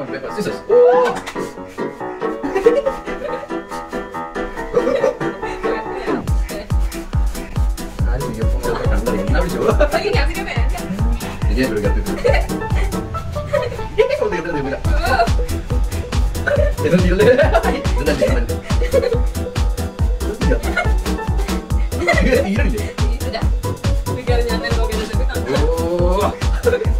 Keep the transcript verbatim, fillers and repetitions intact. on with paper, scissors. Oh! Ah, ini juga pengen kantor ini. Kenapa coba? Lagi nggak sih dia? Jadi udah ganti dulu. Ini kalau dia ganti dulu. Itu dulu. Itu nanti kan. Terus dia. Dia hilang deh. Sudah. Pikirnya nyanyi kalau kita sebut.